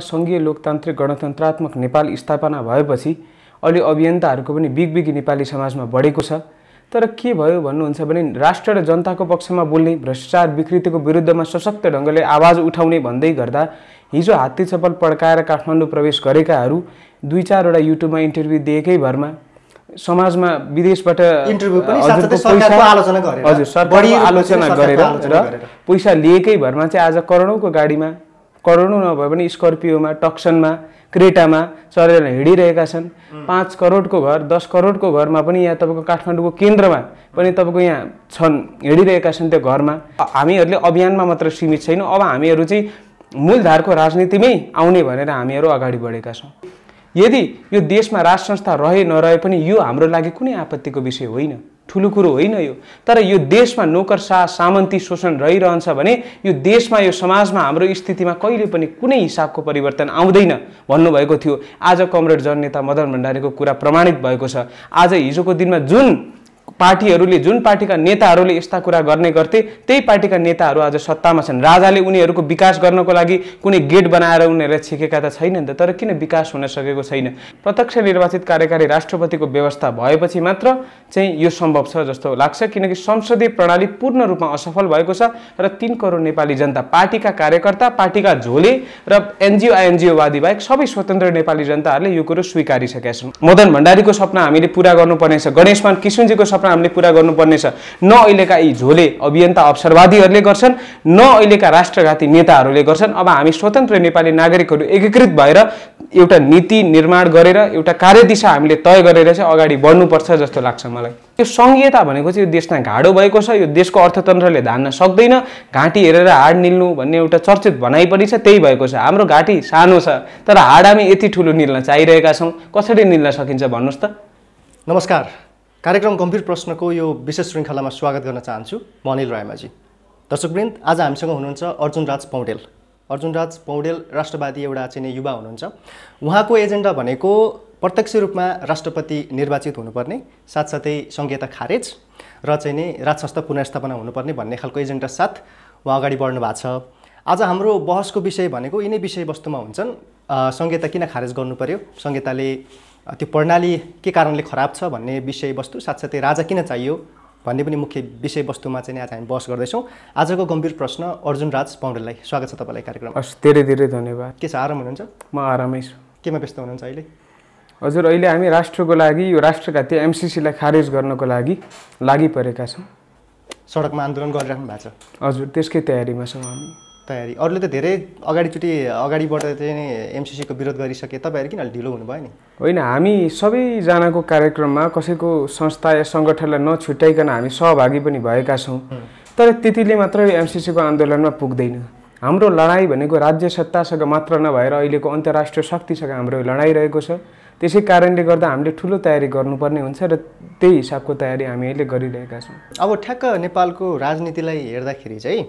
संघीय लोकतान्त्रिक गणतन्त्रात्मक नेपाल स्थापना भएपछि अलि अभियन्ताहरुको पनि बिगबिगी नेपाली समाजमा बढेको छ। तर के भयो भन्नुहुन्छ भने राष्ट्र र जनताको पक्षमा बोल्ने, भ्रष्टाचार विकृतिको विरुद्धमा सशक्त ढंगले आवाज उठाउने भन्दै गर्दा हिजो हात्ती चप्पल पड्काएर काठमाडौँ प्रवेश गरेकाहरु दुई चारवटा युट्युबमा इन्टरभ्यु दिएकै भरमा समाजमा विदेशबाट इन्टरभ्यु पनि साथै सरकारको आलोचना गरेर बढी आलोचना गरेर र पैसा लिएकै भरमा चाहिँ आज करोडौंको गाडीमा, करोडौं नभए पनि स्कर्पियोमा, टक्सनमा, क्रेटामा चढेर हिँडिरहेका छन्। 5 करोडको घर, 10 करोडको घरमा पनि यहाँ तपाईको काठमाडौँको केन्द्रमा पनि तपाईको यहाँ छन्, हिँडिरहेका छन्। त्यो घरमा हामीहरूले अभियानमा मात्र सीमित छैनौँ, अब हामीहरू चाहिँ मूलधारको राजनीतिमै आउने भनेर हामीहरू अगाडि बढेका छौँ। यदि यो देशमा राष्ट्र संस्था रहे नरहे पनि यो हाम्रो लागि कुनै आपत्तिको विषय होइन, ठुलो कुरो होइन यो। तर यो देशमा नोकरशाह, सामन्ती शोषण रहिरहन्छ भने यो देशमा, यो समाजमा, हाम्रो स्थितिमा कहिले पनि कुनै हिसाबको परिवर्तन आउँदैन भन्नुभएको थियो। आज कमरेड जननेता मदन भण्डारीको कुरा प्रमाणित भएको छ। आज हिजोको दिनमा जुन पार्टीहरूले, जुन पार्टीका नेताहरूले यस्ता कुरा गर्ने गर्थे, त्यही पार्टीका नेताहरू आज सत्तामा छन्। राजाले उनीहरूको विकास गर्नको लागि कुनै गेट बनाएर उनीहरूलाई छेकेका त छैनन् त, तर किन विकास हुन सकेको छैन? प्रत्यक्ष निर्वाचित कार्यकारी राष्ट्रपतिको व्यवस्था भएपछि मात्र चाहिँ यो सम्भव छ जस्तो लाग्छ, किनकि संसदीय प्रणाली पूर्ण रूपमा असफल भएको छ र 3 करोड नेपाली जनता, पार्टीका कार्यकर्ता, पार्टीका झोले र एनजिओ आइएनजिओवादी बाहेक सबै स्वतन्त्र नेपाली जनताहरूले यो कुरो स्वीकारिसकेका छन्। मदन भण्डारीको सपना हामीले पुरा गर्नुपर्नेछ, गणेशमान किशुनजीको सपना हामीले पूरा गर्नुपर्नेछ। न अहिलेका यी झोले अभियन्ता अवसरवादीहरूले गर्छन्, न अहिलेका राष्ट्रघाती नेताहरूले गर्छन्। अब हामी स्वतन्त्र नेपाली नागरिकहरू एकीकृत भएर एउटा नीति निर्माण गरेर एउटा कार्यदिशा हामीले तय गरेर चाहिँ अगाडि बढ्नुपर्छ जस्तो लाग्छ मलाई। यो सङ्घीयता भनेको चाहिँ यो देशमा घाडो भएको छ, यो देशको अर्थतन्त्रले धान्न सक्दैन। घाँटी हेरेर हाड निल्नु भन्ने एउटा चर्चित भनाइ पनि छ, त्यही भएको छ। हाम्रो घाँटी सानो छ तर हाड हामी यति ठुलो निल्न चाहिरहेका छौँ, कसरी निल्न सकिन्छ भन्नुहोस् त। नमस्कार, कार्यक्रम गम्भीर प्रश्नको यो विशेष श्रृङ्खलामा स्वागत गर्न चाहन्छु। म अनिल रायमाझी। दर्शकवृन्द, आज हामीसँग हुनुहुन्छ अर्जुन राज पौडेल। अर्जुन राज पौडेल राष्ट्रवादी एउटा चाहिँ युवा हुनुहुन्छ। उहाँको एजेन्डा भनेको प्रत्यक्ष रूपमा राष्ट्रपति निर्वाचित हुनुपर्ने, साथसाथै सङ्घीयता खारेज र चाहिँ नि राज संस्था पुनर्स्थापना हुनुपर्ने भन्ने खालको एजेन्डा साथ उहाँ अगाडि बढ्नु भएको छ। आज हाम्रो बहसको विषय भनेको यिनै विषयवस्तुमा हुन्छन्। सङ्घीयता किन खारेज गर्नु पर्यो, सङ्घीयताले त्यो प्रणाली के कारणले खराब छ भन्ने विषयवस्तु, साथसाथै राजा किन चाहियो भन्ने पनि मुख्य विषयवस्तुमा चाहिँ आज हामी बहस गर्दैछौँ। आजको गम्भीर प्रश्न अर्जुन राज पौडेललाई स्वागत छ तपाईँलाई कार्यक्रममा। हस्, धेरै धेरै धन्यवाद। के छ, आराम हुनुहुन्छ? म आरामै छु। केमा व्यस्त हुनुहुन्छ अहिले? हजुर, अहिले हामी राष्ट्रको लागि, यो राष्ट्रघाती एमसिसीलाई खारेज गर्नको लागि परेका छौँ। सडकमा आन्दोलन गरिराख्नु भएको छ? हजुर, त्यसकै तयारीमा छौँ हामी। तयारी अरूले त धेरै अगाडिबाट चाहिँ एमसिसीको विरोध गरिसके, तपाईँहरू किन ढिलो हुनुभयो नि? होइन, हामी सबैजनाको कार्यक्रममा कसैको संस्था या सङ्गठनलाई नछुट्याइकन हामी सहभागी पनि भएका छौँ। तर त्यतिले मात्र एमसिसीको आन्दोलनमा पुग्दैन। हाम्रो लडाइँ भनेको राज्य सत्तासँग मात्र नभएर अहिलेको अन्तर्राष्ट्रिय शक्तिसँग हाम्रो लडाइँ रहेको छ। त्यसै कारणले गर्दा हामीले ठुलो तयारी गर्नुपर्ने हुन्छ र त्यही हिसाबको तयारी हामी अहिले गरिरहेका छौँ। अब ठ्याक्क नेपालको राजनीतिलाई हेर्दाखेरि चाहिँ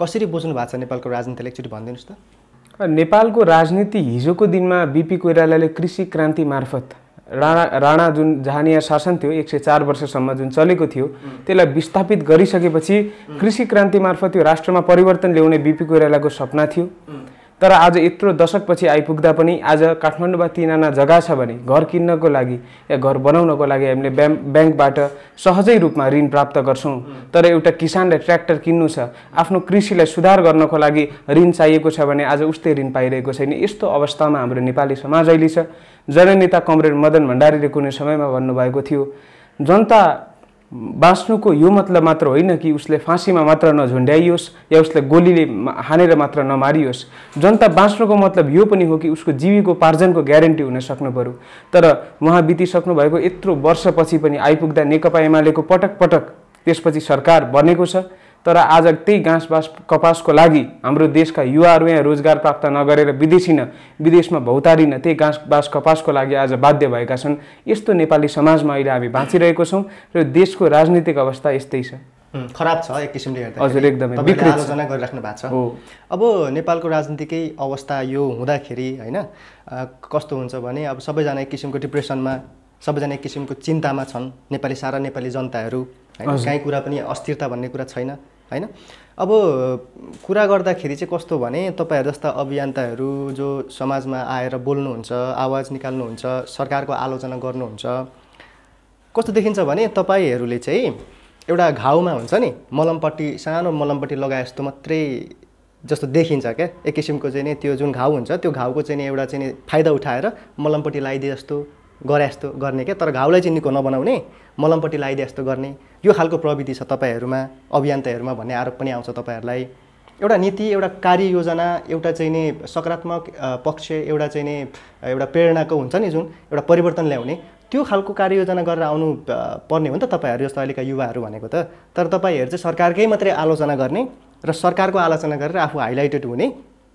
कसरी बुझ्नु भएको छ नेपालको राजनीतिलाई, एकचोटि भनिदिनुहोस् त। नेपालको राजनीति हिजोको दिनमा बीपी कोइरालाले कृषि क्रान्ति मार्फत राणा जुन जहानिया शासन थियो 104 वर्षसम्म जुन चलेको थियो त्यसलाई विस्थापित गरिसकेपछि कृषि क्रान्ति मार्फत यो राष्ट्रमा परिवर्तन ल्याउने बीपी कोइरालाको सपना थियो। तर आज यत्रो दशकपछि आइपुग्दा पनि आज काठमाडौँमा 3 आना जग्गा छ भने घर किन्नको लागि या घर बनाउनको लागि हामीले ब्याङ्कबाट सहजै रूपमा ऋण प्राप्त गर्छौँ। तर एउटा किसानलाई ट्र्याक्टर किन्नु छ, आफ्नो कृषिलाई सुधार गर्नको लागि ऋण चाहिएको छ भने आज उस्तै ऋण पाइरहेको छैन। यस्तो अवस्थामा हाम्रो नेपाली समाज अहिले छ। जननेता कमरेड मदन भण्डारीले कुनै समयमा भन्नुभएको थियो, जनता बाँच्नुको यो मतलब मात्र होइन कि उसले फाँसीमा मात्र नझुन्ड्याइयोस् या उसले गोलीले हानेर मात्र नमारियोस्। जनता बाँच्नुको मतलब यो पनि हो कि उसको जीविकोपार्जनको ग्यारेन्टी हुन सक्नु पऱ्यो। तर उहाँ बितिसक्नु भएको यत्रो वर्षपछि पनि आइपुग्दा नेकपा एमालेको पटक पटक त्यसपछि सरकार बनेको छ। तर आज त्यही घाँस बाँस कपासको लागि हाम्रो देशका युवाहरू यहाँ रोजगार प्राप्त नगरेर विदेशमा भौतारिन, त्यही घाँस बाँस कपासको लागि आज बाध्य भएका छन्। यस्तो नेपाली समाजमा अहिले हामी बाँचिरहेको छौँ र देशको राजनीतिक अवस्था यस्तै छ, खराब छ एक किसिमले हेर्दा। हजुर, एकदमै विकृत आलोचना गरिराख्नु भएको छ। अब नेपालको राजनीतिकै अवस्था यो हुँदाखेरि होइन कस्तो हुन्छ भने अब सबैजना एक किसिमको डिप्रेसनमा, सबैजना एक किसिमको चिन्तामा छन् नेपाली, सारा नेपाली जनताहरू। कहीँ कुरा पनि अस्थिरता भन्ने कुरा छैन, हैन। अब कुरा गर्दाखेरि चाहिँ कस्तो भने तपाईहरु जस्ता अभियन्ताहरु जो समाजमा आएर बोल्नुहुन्छ, आवाज निकाल्नुहुन्छ, सरकारको आलोचना गर्नुहुन्छ, कस्तो देखिन्छ भने तपाईहरुले चाहिँ एउटा घाउमा हुन्छ नि मलमपट्टी, सानो मलमपट्टी लगाए जस्तो मात्रै जस्तो देखिन्छ के। एक किसिमको चाहिँ नि त्यो जुन घाउ हुन्छ त्यो घाउको चाहिँ नि एउटा चाहिँ नि फाइदा उठाएर मलमपट्टी लगाइदिए जस्तो गरे जस्तो गर्ने के, तर घाउलाई चाहिँ निको नबनाउने मलमपट्टी लगाइदिए जस्तो गर्ने, यो खालको प्रवृत्ति छ तपाईहरुमा, अभियन्ताहरुमा भन्ने आरोप पनि आउँछ तपाईहरुलाई। एउटा नीति, एउटा कार्ययोजना, एउटा चाहिँ नि सकारात्मक पक्ष, एउटा चाहिँ नि एउटा प्रेरणाको हुन्छ नि जुन एउटा परिवर्तन ल्याउने, त्यो खालको कार्ययोजना गरेर आउनु पर्ने हो नि त तपाईहरु जस्तो अहिलेका युवाहरु भनेको त। तर तपाईहरु चाहिँ सरकारकै मात्रै आलोचना गर्ने र सरकारको आलोचना गरेर आफू हाइलाइटेड हुने,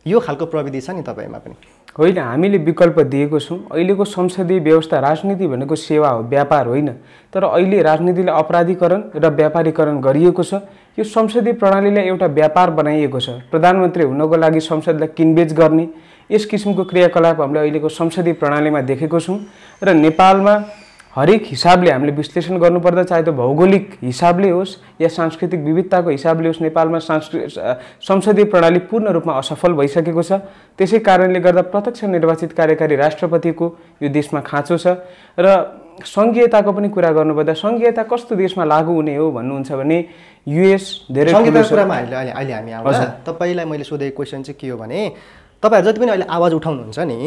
यो खालको प्रविधि छ नि तपाईमा पनि होइन। हामीले विकल्प दिएको छौं। अहिलेको संसदीय व्यवस्था, राजनीति भनेको सेवा हो, व्यापार होइन। तर अहिले राजनीतिलाई अपराधीकरण र व्यापारीकरण गरिएको छ। यो संसदीय प्रणालीलाई एउटा व्यापार बनाइएको छ। प्रधानमन्त्री हुनको लागि संसदलाई किनबेच गर्ने यस किसिमको क्रियाकलाप हामीले अहिलेको संसदीय प्रणालीमा देखेको छौं र नेपालमा हरेक हिसाबले हामीले विश्लेषण गर्नुपर्दा, चाहे त्यो भौगोलिक हिसाबले होस् या सांस्कृतिक विविधताको हिसाबले होस्, नेपालमा संसदीय प्रणाली पूर्ण रूपमा असफल भइसकेको छ। त्यसै कारणले गर्दा प्रत्यक्ष निर्वाचित कार्यकारी राष्ट्रपतिको यो देशमा खाँचो छ। र संघीयताको पनि कुरा गर्नुपर्दा संघीयता कस्तो देशमा लागू हुने हो भन्नुहुन्छ भने युएस धेरै कुरामा अहिले हामी आउँछ। तपाईलाई मैले सोधेको क्वेसन चाहिँ के हो भने तपाईहरु जति पनि अहिले आवाज उठाउनुहुन्छ नि,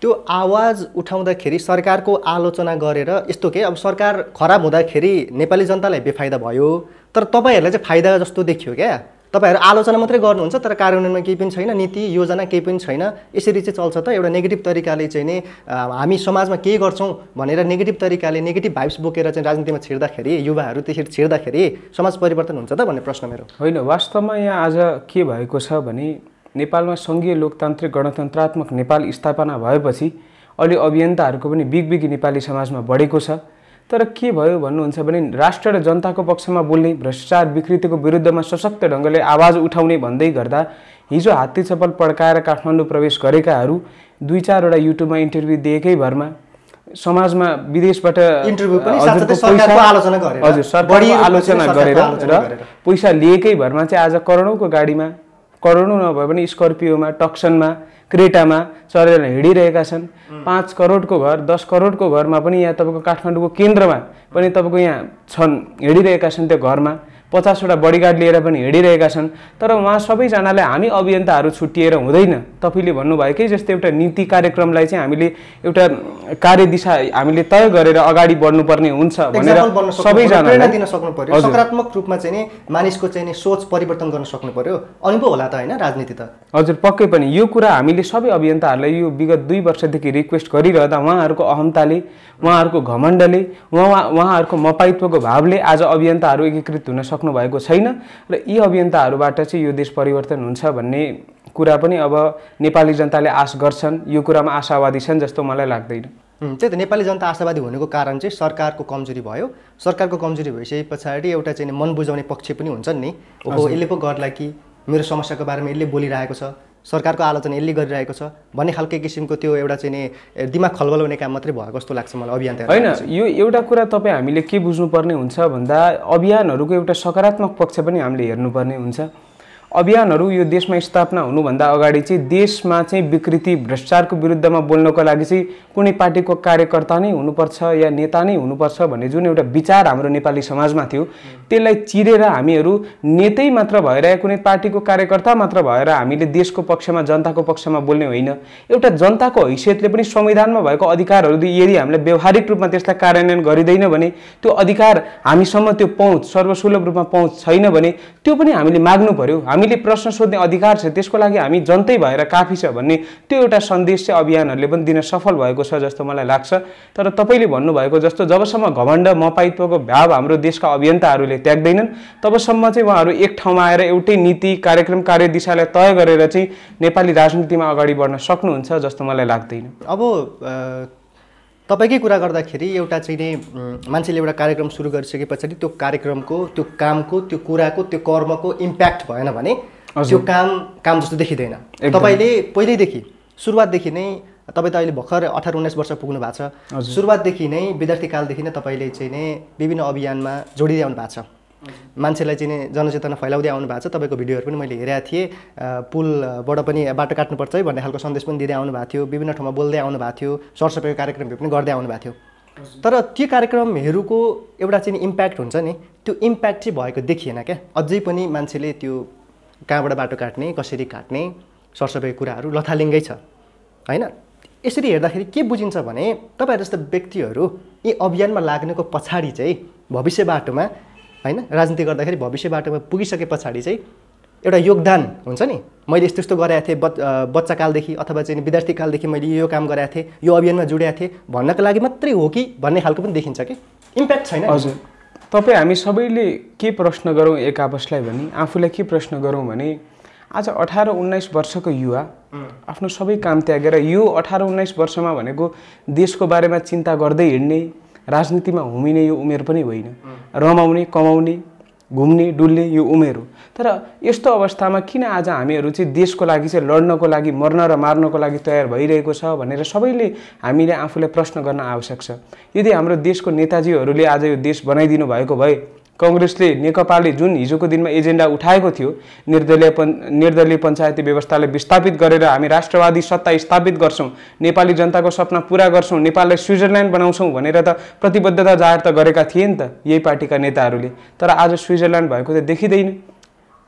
त्यो आवाज उठाउँदाखेरि सरकारको आलोचना गरेर यस्तो के, अब सरकार खराब हुँदाखेरि नेपाली जनतालाई बेफाइदा भयो, तर तपाईहरुलाई चाहिँ फाइदा जस्तो देखियो क्या। तपाईहरु आलोचना मात्रै गर्नुहुन्छ तर कार्यान्वयनमा केही पनि छैन, नीति योजना केही पनि छैन, यसरी चाहिँ चल्छ त। एउटा नेगेटिभ तरिकाले चाहिँ नि हामी समाजमा के गर्छौं भनेर नेगेटिभ तरिकाले नेगेटिभ भाइब्स बोकेर चाहिँ राजनीतिमा छिर्दाखेरि, युवाहरु त्यसरी छिर्दाखेरि समाज परिवर्तन हुन्छ त भन्ने प्रश्न मेरो होइन। वास्तवमा यहाँ आज के भएको छ भने नेपालमा संघीय लोकतान्त्रिक गणतन्त्रात्मक नेपाल स्थापना भएपछि अहिले अभियन्ताहरूको पनि बिग नेपाली समाजमा बढेको छ। तर के भयो भन्नुहुन्छ भने राष्ट्र र जनताको पक्षमा बोल्ने, भ्रष्टाचार विकृतिको विरुद्धमा सशक्त ढङ्गले आवाज उठाउने भन्दै गर्दा हिजो हात्ती चप्पल पड्काएर काठमाडौँ प्रवेश गरेकाहरू 2-4 वटा युट्युबमा इन्टरभ्यू दिएकै भरमा समाजमा विदेशबाट इन्टरभ्यू पनि साथै सरकारको आलोचना गरेर, हजुर सरकारको आलोचना गरेर र पैसा लिएकै भरमा चाहिँ आज करोडौंको गाडीमा, करोडौं नभए पनि स्कर्पियोमा, टक्सनमा, क्रेटामा चढेर हिँडिरहेका छन्। 5 करोडको घर, 10 करोडको घरमा पनि यहाँ तपाईँको काठमाडौँको केन्द्रमा पनि तपाईँको यहाँ छन्, हिँडिरहेका छन्। त्यो घरमा 50 वटा बडीगार्ड लिएर पनि हिँडिरहेका छन्। तर उहाँ सबैजनाले हामी अभियन्ताहरू छुट्टिएर हुँदैन। तपाईले भन्नुभएकै जस्तै एउटा नीति कार्यक्रमलाई चाहिँ हामीले एउटा कार्यदिशा हामीले तय गरेर अगाडि बढ्नुपर्ने हुन्छ भनेर सबैजना प्रेरणा दिन सक्नु पर्यो, सकारात्मक रूपमा चाहिँ नि मानिसको चाहिँ नि सोच परिवर्तन गर्न सक्नु पर्यो, अनि पो होला त हैन राजनीति त। हजुर पक्कै पनि यो कुरा हामीले सबै अभियन्ताहरूलाई यो विगत 2 वर्षदेखि रिक्वेस्ट गरिरहँदा उहाँहरूको अहम्ताले, उहाँहरूको घमण्डले, उहाँहरूको मपाइत्वको भावले आज अभियन्ताहरू एकीकृत हुन सक्नु भएको छैन र यी अभियन्ताहरूबाट चाहिँ यो देश परिवर्तन हुन्छ भन्ने कुरा पनि अब नेपाली जनताले आश गर्छन्। यो कुरामा आशावादी छन् जस्तो मलाई लाग्दैन। त्यही त, नेपाली जनता आशावादी हुनुको कारण चाहिँ सरकारको कमजोरी भयो। सरकारको कमजोरी भइसके पछाडि एउटा चाहिँ मन बुझाउने पक्ष पनि हुन्छन् नि, ओहो यसले पो गर्ला कि, मेरो समस्याको बारेमा यसले बोलिरहेको छ, सरकारको आलोचना यसले गरिरहेको छ भन्ने खालको किसिमको त्यो एउटा चाहिँ नि दिमाग खलबलाउने काम मात्रै भएको जस्तो लाग्छ मलाई अभियान होइन। यो एउटा कुरा तपाईँ हामीले के बुझ्नुपर्ने हुन्छ भन्दा अभियानहरूको एउटा सकारात्मक पक्ष पनि हामीले हेर्नुपर्ने हुन्छ। अभियानहरू यो देशमा स्थापना हुनुभन्दा अगाडि चाहिँ देशमा चाहिँ विकृति, भ्रष्टाचारको विरुद्धमा बोल्नको लागि चाहिँ कुनै पार्टीको कार्यकर्ता नै हुनुपर्छ या नेता नै हुनुपर्छ भन्ने जुन एउटा विचार हाम्रो नेपाली समाजमा थियो, त्यसलाई चिरेर हामीहरू नेतै मात्र भएर या कुनै पार्टीको कार्यकर्ता मात्र भएर हामीले देशको पक्षमा, जनताको पक्षमा बोल्ने होइन। एउटा जनताको हैसियतले पनि संविधानमा भएको अधिकारहरू यदि हामीले व्यवहारिक रूपमा त्यसलाई कार्यान्वयन गरिँदैन भने, त्यो अधिकार हामीसम्म, त्यो पहुँच सर्वसुलभ रूपमा पहुँच छैन भने त्यो पनि हामीले माग्नु पर्यो। हामीले प्रश्न सोध्ने अधिकार छ, त्यसको लागि हामी जनतै भएर काफी छ भन्ने त्यो एउटा सन्देश चाहिँ अभियानहरूले पनि दिन सफल भएको छ जस्तो मलाई लाग्छ। तर तपाईँले भन्नुभएको जस्तो जबसम्म घमण्ड, मपाइत्वको भाव हाम्रो देशका अभियन्ताहरूले त्याग्दैनन् तबसम्म चाहिँ उहाँहरू एक ठाउँमा आएर एउटै नीति कार्यक्रम, कार्यदिशालाई तय गरेर चाहिँ नेपाली राजनीतिमा अगाडि बढ्न सक्नुहुन्छ जस्तो मलाई लाग्दैन। अब तपाईँकै कुरा गर्दाखेरि एउटा चाहिँ नि मान्छेले एउटा कार्यक्रम सुरु गरिसके पछाडि त्यो कार्यक्रमको, त्यो कामको, त्यो कुराको, त्यो कर्मको इम्प्याक्ट भएन भने त्यो काम जस्तो देखिँदैन। तपाईँले पहिल्यैदेखि सुरुवातदेखि नै, तपाईँ त अहिले भर्खर 18-19 वर्ष पुग्नु भएको छ, सुरुवातदेखि नै विद्यार्थी कालदेखि नै तपाईँले चाहिँ नि विभिन्न अभियानमा जोडिरहनु भएको छ। मान्छेलाई चाहिँ जनचेतना फैलाउँदै आउनु भएको छ। तपाईको भिडियोहरु पनि मैले हेरेको थिए, पुलबाट पनि बाटो काट्नु पर्छ है भन्ने खालको सन्देश पनि दिदै आउनु भएको थियो, विभिन्न ठाउँमा बोल्दै आउनु भएको थियो, सरसफाइको कार्यक्रमहरू पनि गर्दै आउनु भएको थियो। तर त्यो कार्यक्रमहरुको एउटा चाहिँ इम्प्याक्ट हुन्छ नि, त्यो इम्प्याक्ट चाहिँ भएको देखिएन के? अझै पनि मान्छेले त्यो कहाँबाट बाटो काट्ने, कसरी काट्ने, सरसफाइको कुराहरु लथालिङ्गै छ हैन? यसरी हेर्दाखेरि के बुझिन्छ भने तपाईहरु जस्ता व्यक्तिहरु यी अभियानमा लाग्नुको पछाडी चाहिँ भविष्य बाटोमा हैन, राजनीति गर्दाखेरि भविष्य बाटोमा पुगिसके पछाडी चाहिँ एउटा योगदान हुन्छ नि, मैले यस्तो यस्तो गरेको थिएँ बच्चा कालदेखि अथवा चाहिँ विद्यार्थी कालदेखि मैले यो काम गरेको थिएँ, यो अभियानमा जुडेको थिएँ भन्नको लागि मात्रै हो कि भन्ने खालको पनि देखिन्छ कि इम्प्याक्ट छैन। हजुर, तपाईँ हामी सबैले के प्रश्न गरौँ एक आपसलाई भने, आफूलाई के प्रश्न गरौँ भने आज 18-19 वर्षको युवा आफ्नो सबै काम त्यागेर यो 18-19 वर्षमा भनेको देशको बारेमा चिन्ता गर्दै हिँड्ने, राजनीतिमा हुमिने यो उमेर पनि होइन, रमाउने, कमाउने, घुम्ने, डुल्ने यो उमेर हो। तर यस्तो अवस्थामा किन आज हामीहरू चाहिँ देशको लागि चाहिँ लड्नको लागि मर्न र मार्नको लागि तयार भइरहेको छ भनेर सबैले हामीले आफूलाई प्रश्न गर्न आवश्यक छ। यदि हाम्रो देशको नेताजीहरूले आज यो देश बनाइदिनु भएको भए, कांग्रेसले, नेकपाले जुन हिजोको दिनमा एजेन्डा उठाएको थियो, निर्दलीय पंचायती व्यवस्थालाई विस्थापित गरेर हामी राष्ट्रवादी सत्ता स्थापित गर्छौं, नेपाली जनताको सपना पूरा गर्छौं, नेपाललाई स्विजरल्याण्ड बनाउँछौं भनेर त प्रतिबद्धता जाहेर त गरेका थिए नि त यही पार्टीका नेताहरूले। तर आज स्विजरल्याण्ड भएको त देखिदैन।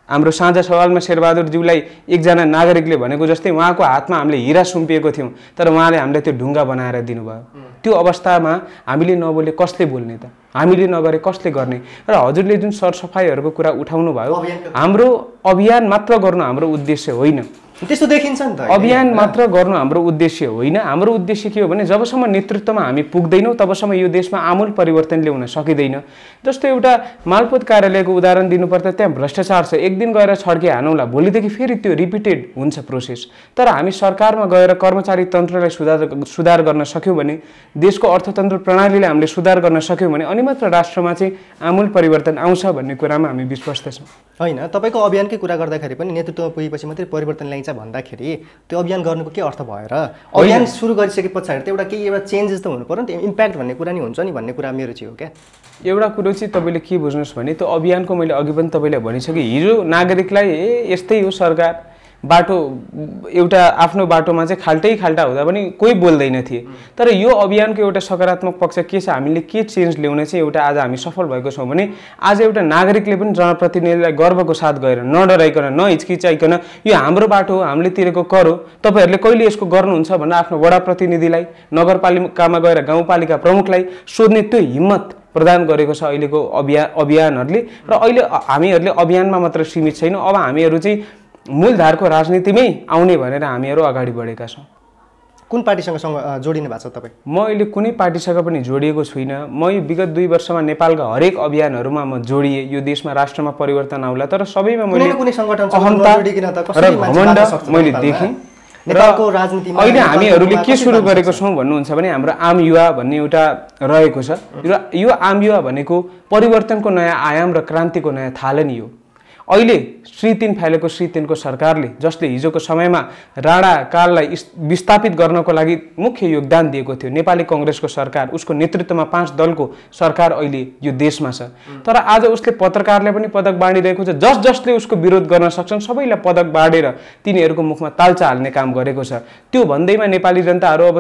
हाम्रो साझा सवालमा शेरबहादुर ज्यूलाई एकजना नागरिकले भनेको जस्तै उहाँको हातमा हामीले हीरा सुम्पिएको थियौं, तर उहाँले हामीलाई त्यो ढुङ्गा बनाएर दिनुभयो। त्यो अवस्थामा हामीले नबोले कसले बोल्ने त? हामीले नगरे कसले गर्ने? र हजुरले जुन सरसफाइहरूको कुरा उठाउनु भयो, हाम्रो अभियान मात्र गर्नु हाम्रो उद्देश्य होइन, त्यस्तो देखिन्छ नि त। अभियान मात्र गर्नु हाम्रो उद्देश्य होइन, हाम्रो उद्देश्य के हो भने जबसम्म नेतृत्वमा हामी पुग्दैनौँ तबसम्म यो देशमा आमूल परिवर्तन ल्याउन सकिँदैन। जस्तो एउटा मालपोत कार्यालयको उदाहरण दिनुपर्दा त्यहाँ भ्रष्टाचार छ, एक दिन गएर छड्के हानौँला, भोलिदेखि फेरि त्यो रिपिटेड हुन्छ प्रोसेस। तर हामी सरकारमा गएर कर्मचारी तन्त्रलाई सुधार गर्न सक्यौँ भने, देशको अर्थतन्त्र प्रणालीलाई हामीले सुधार गर्न सक्यौँ भने अनि मात्र राष्ट्रमा चाहिँ आमूल परिवर्तन आउँछ भन्ने कुरामा हामी विश्वस्त छौँ होइन? तपाईँको अभियानकै कुरा गर्दाखेरि पनि नेतृत्वमा पुगेपछि मात्रै परिवर्तन ल्याइन्छ भन्दाखेरि त्यो अभियान गर्नुको के अर्थ भयो र? अभियान सुरु गरिसके पछाडि त एउटा केही एउटा चेन्जेस त हुनुपर्यो नि, त्यो इम्प्याक्ट भन्ने कुरा नि हुन्छ नि भन्ने कुरा मेरो चाहिँ हो क्या। एउटा कुरो चाहिँ तपाईँले के बुझ्नुहोस् भने त्यो अभियानको मैले अघि पनि तपाईँलाई भनिसकेँ, हिजो नागरिकलाई ए यस्तै हो सरकार, बाटो एउटा आफ्नो बाटोमा चाहिँ खाल्टै खाल्टा हुँदा पनि कोही बोल्दैन थिए। तर यो अभियानको एउटा सकारात्मक पक्ष के छ, हामीले के चेन्ज ल्याउने चाहिँ एउटा आज हामी सफल भएको छौँ भने आज एउटा नागरिकले पनि जनप्रतिनिधिलाई गर्वको साथ गएर नडराइकन नहिचकिचाइकन यो हाम्रो बाटो हो, हामीले तिरेको कर हो, तपाईँहरूले कहिले यसको गर्नुहुन्छ भनेर आफ्नो वडा प्रतिनिधिलाई, नगरपालिकामा गएर गाउँपालिका प्रमुखलाई सोध्ने त्यो हिम्मत प्रदान गरेको छ अहिलेको अभियानहरूले। र अहिले हामीहरूले अभियानमा मात्र सीमित छैनौँ, अब हामीहरू चाहिँ मूलधारको राजनीतिमै आउने भनेर हामीहरू अगाडि बढेका छौँ। कुन पार्टीसँग जोडिनु भएको छ तपाईँ? म अहिले कुनै पार्टीसँग पनि जोडिएको छुइनँ। म यो विगत 2 वर्षमा नेपालका हरेक अभियानहरूमा म जोडिएँ, यो देशमा राष्ट्रमा परिवर्तन आउला। तर सबैमा मैले मैले देखेँ। अहिले हामीहरूले के सुरु गरेको छौँ भन्नुहुन्छ भने हाम्रो आम युवा भन्ने एउटा रहेको छ। यो आम युवा भनेको परिवर्तनको नयाँ आयाम र क्रान्तिको नयाँ थालनी हो। अहिले श्री 3 फैलेको श्री 3 को सरकारले, जसले हिजोको समयमा राणा काललाई विस्थापित गर्नको लागि मुख्य योगदान दिएको थियो, नेपाली कांग्रेसको सरकार, उसको नेतृत्वमा 5 दलको सरकार अहिले यो देशमा छ। तर आज उसले पत्रकारले पनि पदक बाँडिरहेको छ, जसले उसको विरोध गर्न सक्छन् सबैलाई पदक बाँडेर तिनीहरूको मुखमा तालचा हाल्ने काम गरेको छ। त्यो भन्दैमा नेपाली जनताहरू अब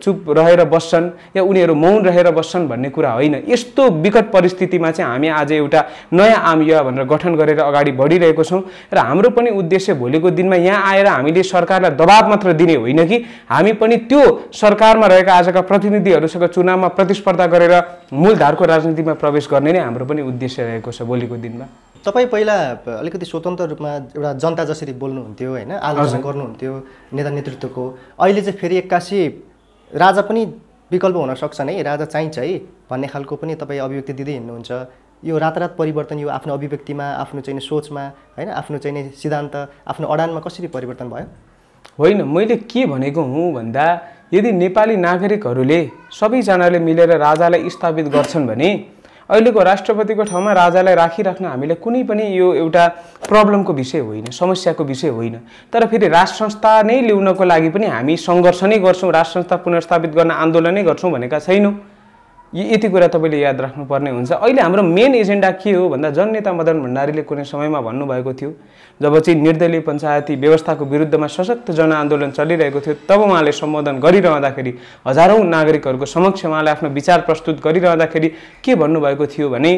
चुप रहेर बस्छन् या उनीहरू मौन रहेर बस्छन् भन्ने कुरा होइन। यस्तो विकट परिस्थितिमा चाहिँ हामी आज एउटा नयाँ आम युवा भनेर गठन गरेर अगाडि बढिरहेको छौँ। र हाम्रो पनि उद्देश्य भोलिको दिनमा यहाँ आएर हामीले सरकारलाई दबाब मात्र दिने होइन कि हामी पनि त्यो सरकारमा रहेका आजका प्रतिनिधिहरूसँग चुनावमा प्रतिस्पर्धा गरेर मूलधारको राजनीतिमा प्रवेश गर्ने नै हाम्रो पनि उद्देश्य रहेको छ भोलिको दिनमा। तपाईँ पहिला अलिकति स्वतन्त्र रूपमा एउटा जनता जसरी बोल्नुहुन्थ्यो होइन, आलोचना गर्नुहुन्थ्यो नेता नेतृत्वको, अहिले चाहिँ फेरि एक्कासी राजा पनि विकल्प हुन सक्छन् है, राजा चाहिन्छ है भन्ने खालको पनि तपाईँ अभिव्यक्ति दिँदै हिँड्नुहुन्छ। यो रातारात परिवर्तन यो आफ्नो अभिव्यक्तिमा, आफ्नो चाहिँ सोचमा हैन, आफ्नो चाहिँ सिद्धान्त, आफ्नो अडानमा कसरी परिवर्तन भयो? होइन, मैले के भनेको हुँ भन्दा यदि नेपाली नागरिकहरूले सबैजनाले मिलेर राजालाई स्थापित गर्छन् भने अहिलेको राष्ट्रपतिको ठाउँमा राजालाई राखिराख्न हामीलाई कुनै पनि यो एउटा प्रब्लमको विषय होइन, समस्याको विषय होइन। तर फेरि राष्ट्र संस्था नै ल्याउनको लागि पनि हामी सङ्घर्ष नै गर्छौँ, राष्ट्र संस्था पुनर्स्थापित गर्न आन्दोलन नै गर्छौँ भनेका छैनौँ। ये कुरा तपाईले याद राख्नुपर्ने हुन्छ। अहिले हाम्रो मेन एजेन्डा के हो भन्दा जननेता मदन भण्डारीले कुनै समयमा भन्नुभएको थियो जब चाहिँ निर्दलीय पञ्चायती व्यवस्थाको विरुद्धमा सशक्त जनआन्दोलन चलिरहेको थियो तब उहाँले सम्बोधन गरिरहँदाखेरि हजारौं नागरिकहरुको समक्ष उहाँले आफ्नो विचार प्रस्तुत गरिरहँदाखेरि के भन्नुभएको थियो भने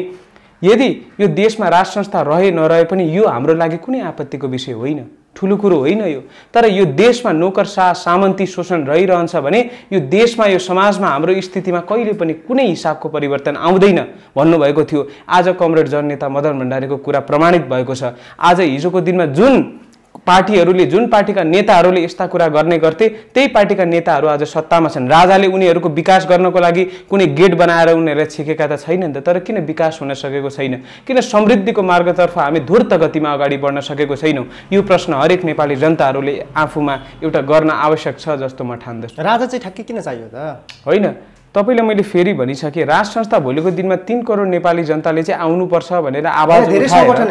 यदि यो देशमा राष्ट्र संस्था रहे नरहे पनि यो हाम्रो लागि कुनै आपत्तिको विषय होइन, ठूलो कुरो होइन यो। तर यो देशमा नोकरशाह सामन्ती शोषण रहिरहन्छ भने यो देशमा यो समाजमा हाम्रो स्थितिमा कहिले पनि कुनै हिसाबको परिवर्तन आउँदैन भन्नुभएको थियो। आज कमरेड जननेता मदन भण्डारीको कुरा प्रमाणित भएको छ। आज हिजोको दिनमा जुन पार्टीका नेताहरूले यस्ता कुरा गर्ने गर्थे त्यही पार्टीका नेताहरू आज सत्तामा छन्। राजाले उनीहरूको विकास गर्नको लागि कुनै गेट बनाएर उनीहरूलाई छेकेका त छैनन् त, तर किन विकास हुन सकेको छैन, किन समृद्धिको मार्गतर्फ हामी धूर्त गतिमा अगाडि बढ्न सकेको छैनौँ? यो प्रश्न हरेक नेपाली जनताहरूले आफूमा एउटा गर्न आवश्यक छ जस्तो म ठान्दछु। राजा चाहिँ ठ्याक्कै किन चाहियो त? होइन, तपाईलाई मैले फेरि भनिसकेँ, राष्ट्र संस्था भोलिको दिनमा 3 करोड नेपाली जनताले चाहिँ आउनुपर्छ भनेर आवाज संगठन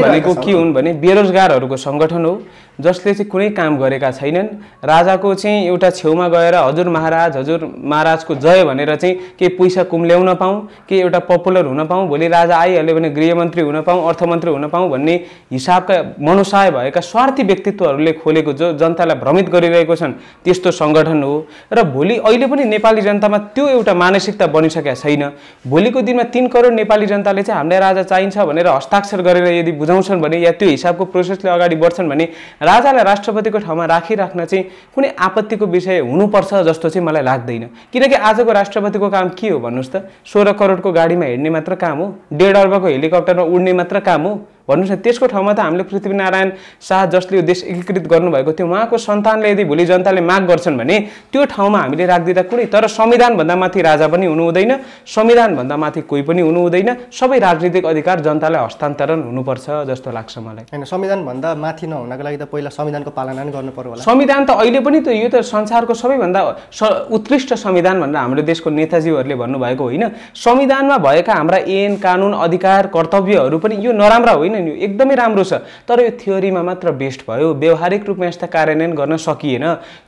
भनेको के हुन् भने बेरोजगारहरूको संगठन हो जसले चाहिँ कुनै काम गरेका छैनन्। राजाको चाहिँ एउटा छेउमा गएर हजुर महाराजको जय भनेर चाहिँ केही पैसा कुम्ल्याउन पाऊँ, केही एउटा पपुलर हुन पाऊँ, भोलि राजा आइहाल्यो भने गृहमन्त्री हुन पाऊँ, अर्थमन्त्री हुन पाऊँ भन्ने हिसाबका मनोसाय भएका स्वार्थी व्यक्तित्वहरूले खोलेको जो जनतालाई भ्रमित गरिरहेको छन् त्यस्तो संगठन हो। र भोलि अहिले पनि नेपाली जनतामा त्यो एउटा मानसिकता बनिसकेका छैन। भोलिको दिनमा 3 करोड नेपाली जनताले चाहिँ हामीलाई राजा चाहिन्छ भनेर हस्ताक्षर गरेर यदि बुझाउँछन् भने या त्यो हिसाबको प्रोसेसले अगाडि बढ्छन् भने राजालाई राष्ट्रपतिको ठाउँमा राखिराख्न चाहिँ कुनै आपत्तिको विषय हुनुपर्छ जस्तो चाहिँ मलाई लाग्दैन। किनकि आजको राष्ट्रपतिको काम के हो भन्नुहोस् त? 16 करोडको गाडीमा हिँड्ने मात्र काम हो, 1.5 अर्बको हेलिकप्टरमा उड्ने मात्र काम हो भन्नुहोस् न। त्यसको ठाउँमा त हामीले पृथ्वी नारायण शाह जसले यो देश एकीकृत गर्नुभएको थियो उहाँको सन्तानले यदि भोलि जनताले माग गर्छन् भने त्यो ठाउँमा हामीले राखिदिँदा कुनै, तर संविधानभन्दा माथि राजा पनि हुनु हुँदैन, संविधानभन्दा माथि कोही पनि हुनु हुँदैन, सबै राजनीतिक अधिकार जनतालाई हस्तान्तरण हुनुपर्छ जस्तो लाग्छ मलाई। हैन, संविधानभन्दा माथि नहुनको लागि त पहिला संविधानको पालना नै गर्नुपर्यो होला। संविधान त अहिले पनि त यो त संसारको सबैभन्दा उत्कृष्ट संविधान भनेर हाम्रो देशको नेताजीहरूले भन्नुभएको होइन। संविधानमा भएका हाम्रा ऐन कानुन अधिकार कर्तव्यहरू पनि यो नराम्रा होइन, एकदमै राम्रो छ, तर यो थ्योरीमा मात्र बेस्ट भयो, व्यवहारिक रूपमा यस्ता कार्यान्वयन गर्न सकिएन।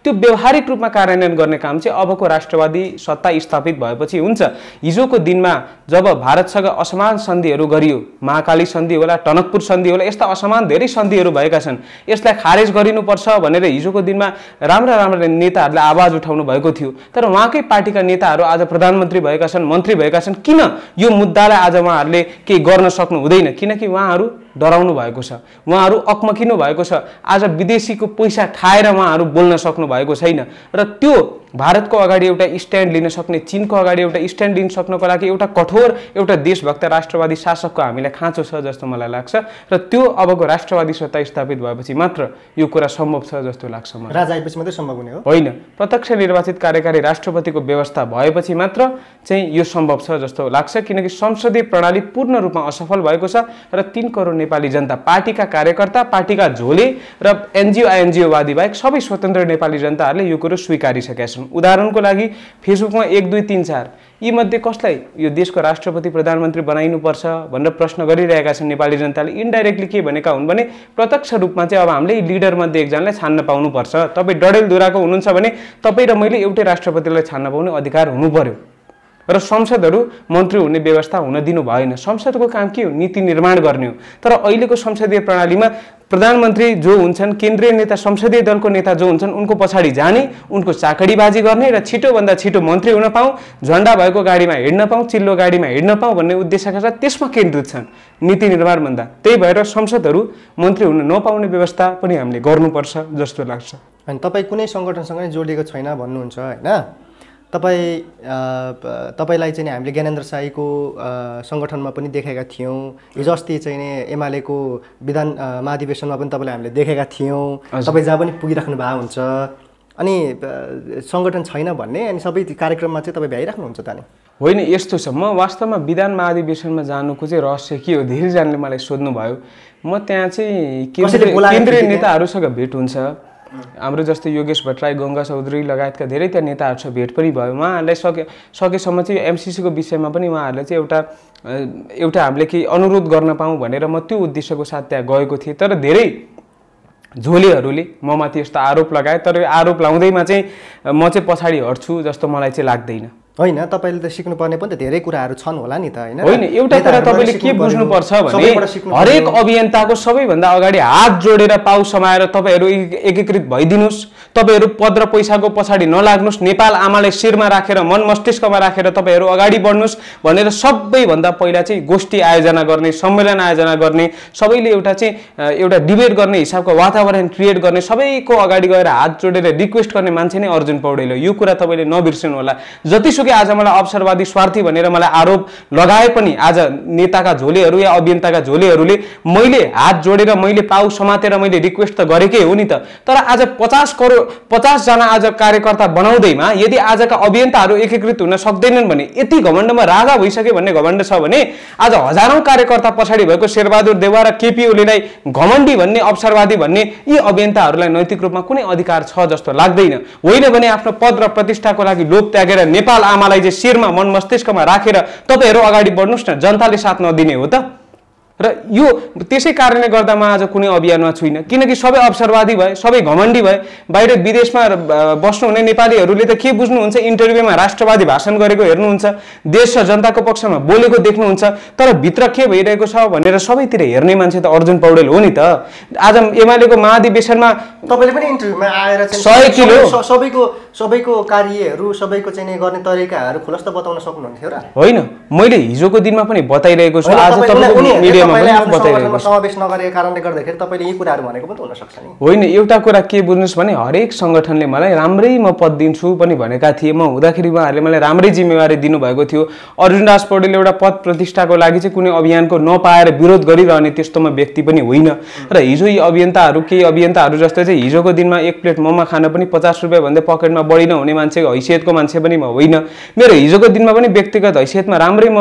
त्यो व्यवहारिक रूपमा कार्यान्वयन गर्ने काम चाहिँ अबको राष्ट्रवादी सत्ता स्थापित भएपछि हुन्छ। हिजोको दिनमा जब भारतसँग असमान सन्धिहरू गरियो, महाकाली सन्धि होला, टनकपुर सन्धि होला, यस्ता असमान धेरै सन्धिहरू भएका छन्, यसलाई खारेज गरिनुपर्छ भनेर हिजोको दिनमा राम्रा राम्रा नेताहरूले आवाज उठाउनु भएको थियो। तर उहाँकै पार्टीका नेताहरू आज प्रधानमन्त्री भएका छन्, मन्त्री भएका छन्, किन यो मुद्दालाई आज उहाँहरूले केही गर्न सक्नु हुँदैन? किनकि उहाँहरू डराउनु भएको छ, उहाँहरू अक्मकिनु भएको छ, आज विदेशीको पैसा खाएर उहाँहरू बोल्न सक्नु भएको छैन। र त्यो भारतको अगाडि एउटा स्ट्यान्ड लिन सक्ने, चीनको अगाडि एउटा स्ट्यान्ड लिन सक्नको लागि एउटा कठोर एउटा देशभक्त राष्ट्रवादी शासकको हामीलाई खाँचो छ जस्तो मलाई लाग्छ। र त्यो अबको राष्ट्रवादी सत्ता स्थापित भएपछि मात्र यो कुरा सम्भव छ जस्तो लाग्छ मलाई। राजा आएपछि मात्रै सम्भव हुने हो? होइन, प्रत्यक्ष निर्वाचित कार्यकारी राष्ट्रपतिको व्यवस्था भएपछि मात्र चाहिँ यो सम्भव छ जस्तो लाग्छ। किनकि संसदीय प्रणाली पूर्ण रूपमा असफल भएको छ र 3 करोड नेपाली जनता, पार्टीका कार्यकर्ता, पार्टीका झोले र एनजिओ आइएनजिओवादी बाहेक सबै स्वतन्त्र नेपाली जनताहरूले यो कुरो स्वीकारिसकेका छन्। उदाहरणको लागि फेसबुकमा 1, 2, 3, 4 यी मध्ये कसलाई यो देशको राष्ट्रपति प्रधानमन्त्री बनाइनुपर्छ भनेर प्रश्न गरिरहेका छन् नेपाली जनताले। इन्डाइरेक्टली के भनेका हुन् भने प्रत्यक्ष रूपमा चाहिँ अब हामीले लिडरमध्ये एकजनालाई छान्न पाउनुपर्छ। तपाईँ डडेलधुराको हुनुहुन्छ भने तपाईँ र मैले एउटै राष्ट्रपतिलाई छान्न पाउने अधिकार हुनु पर्यो र संसदहरू मन्त्री हुने व्यवस्था हुन दिनु भएन। संसदको काम के हो? नीति निर्माण गर्ने हो। तर अहिलेको संसदीय प्रणालीमा प्रधानमन्त्री जो हुन्छन्, केन्द्रीय नेता, संसदीय दलको नेता जो हुन्छन्, उनको पछाडि जाने, उनको चाकरीबाजी गर्ने र छिटोभन्दा छिटो मन्त्री हुन पाऊँ, झन्डा भएको गाडीमा हिँड्न पाऊँ, चिल्लो गाडीमा हिँड्न पाऊँ भन्ने उद्देश्यका साथ त्यसमा केन्द्रित छन् नीति निर्माणभन्दा। त्यही भएर संसदहरू मन्त्री हुन नपाउने व्यवस्था पनि हामीले गर्नुपर्छ जस्तो लाग्छ। अनि तपाईँ कुनै सङ्गठनसँगै जोडिएको छैन भन्नुहुन्छ होइन? तपाईँलाई चाहिँ हामीले ज्ञानेन्द्र शाहीको सङ्गठनमा पनि देखेका थियौँ, हिजो अस्ति चाहिँ एमालेको विधान महाधिवेशनमा पनि तपाईँलाई हामीले देखेका थियौँ। तपाईँ जहाँ पनि पुगिराख्नु भएको हुन्छ अनि सङ्गठन छैन भन्ने, अनि सबै कार्यक्रममा चाहिँ तपाईँ भ्याइराख्नुहुन्छ त नि? होइन, यस्तो छ। म वास्तवमा विधान महाधिवेशनमा जानुको चाहिँ रहस्य के हो, धेरैजनाले मलाई सोध्नुभयो। म त्यहाँ चाहिँ केन्द्रीय नेताहरूसँग भेट हुन्छ, हाम्रो जस्तै योगेश भट्टराई, गङ्गा चौधरी लगायतका धेरै त्यहाँ नेताहरूसँग भेट पनि भयो। उहाँहरूलाई सकेसम्म चाहिँ एमसिसीको विषयमा पनि उहाँहरूलाई चाहिँ एउटा हामीले केही अनुरोध गर्न पाऊँ भनेर म त्यो उद्देश्यको साथ त्यहाँ गएको थिएँ। तर धेरै झोलीहरूले ममाथि यस्तो आरोप लगाए तर आरोप लाउँदैमा चाहिँ म चाहिँ पछाडी हट्छु जस्तो मलाई चाहिँ लाग्दैन। होइन तपाईले त सिक्नु पर्ने पनि त धेरै कुराहरू छन् होला नि त हैन। होइन एउटा कुरा तपाईले के बुझ्नु पर्छ भने हरेक अभियन्ताको सबैभन्दा अगाडि हात जोडेर पाउ समाएर तपाईहरु एकीकृत भइदिनुस्, तपाईहरु पद र पैसाको पछाडी नलाग्नुस्, नेपाल आमालाई शिरमा राखेर मन मस्तिष्कमा राखेर तपाईहरु अगाडि बढ्नुस् भनेर सबैभन्दा पहिला चाहिँ गोष्ठी आयोजना गर्ने, सम्मेलन आयोजना गर्ने, सबैले एउटा डिबेट गर्ने हिसाबको वातावरण क्रिएट गर्ने, सबैको अगाडि गएर हात जोडेर रिक्वेस्ट गर्ने मान्छे नै अर्जुन पौडेल हो। यो कुरा तपाईले नबिर्सनु होला। जति आज मलाई अवसरवादी स्वार्थी भनेर मलाई आरोप लगाए पनि आज नेताका झोलेहरू या अभियन्ताका झोलेहरूले मैले हात जोडेर मैले पाउ समातेर मैले रिक्वेस्ट त गरेकै हो नि त। तर आज 50 जना आज कार्यकर्ता बनाउँदैमा यदि आजका अभियन्ताहरू एकीकृत हुन सक्दैनन् भने यति घमण्डमा राजा भइसक्यो भन्ने घमण्ड छ भने आज हजारौं कार्यकर्ता पछाडी भएको शेरबहादुर देउवा र केपी ओलीलाई घमण्डी भन्ने अवसरवादी भन्ने यी अभियन्ताहरूलाई नैतिक रूपमा कुनै अधिकार छ जस्तो लाग्दैन। होइन भने आफ्नो पद र प्रतिष्ठाको लागि लोभ त्यागेर नेपाल आमालाई चाहिँ शिरमा मन मस्तिष्कमा राखेर तपाईहरु अगाडि बढ्नुस् न, जनताले साथ नदिने हो त। र यो त्यसै कारणले गर्दा म आज कुनै अभियानमा छुइन किनकि सबै अवसरवादी भए, सबै घमण्डी भए। बाहिर विदेशमा बस्नुहुने नेपालीहरूले त के बुझ्नुहुन्छ, इन्टरभ्यूमा राष्ट्रवादी भाषण गरेको हेर्नुहुन्छ, देश र जनताको पक्षमा बोलेको देख्नुहुन्छ, तर भित्र के भइरहेको छ भनेर सबैतिर हेर्ने मान्छे त अर्जुन पौडेल हो नि त। आज एमालेको महाधिवेशनमा तपाईले पनि इन्टरभ्यूमा आएर चाहिँ 100 किलो सबैको कार्यहरू सबैको चाहिँ गर्ने तरिकाहरू खुलस्त बताउन सक्नुहुन्थ्यो र? होइन, मैले हिजोको दिनमा पनि बताइरहेको छु, आज तपाईले समावेश नगरेको कारणले गर्दाखेरि तपाईले यी कुराहरु भनेको पनि हुन सक्छ नि। होइन, एउटा कुरा के बुझ्नुस् भने हरेक संगठनले मलाई राम्रै म पद दिन्छु पनि भनेका थिए। म हुँदाखेरि उहाँहरूले मलाई राम्रै जिम्मेवारी दिनुभएको थियो। अर्जुन राज पौडेलले एउटा पद प्रतिष्ठाको लागि चाहिँ कुनै अभियानको नपाएर विरोध गरिरहने त्यस्तो म व्यक्ति पनि होइन। र हिजो यी अभियन्ताहरू केही अभियन्ताहरू जस्तै चाहिँ हिजोको दिनमा एक प्लेट मोमो खान पनि 50 रुपैयाँ भन्दा पकेटमा बढी नहुने मान्छेको हैसियतको मान्छे पनि म होइन। मेरो हिजोको दिनमा पनि व्यक्तिगत हैसियतमा राम्रै म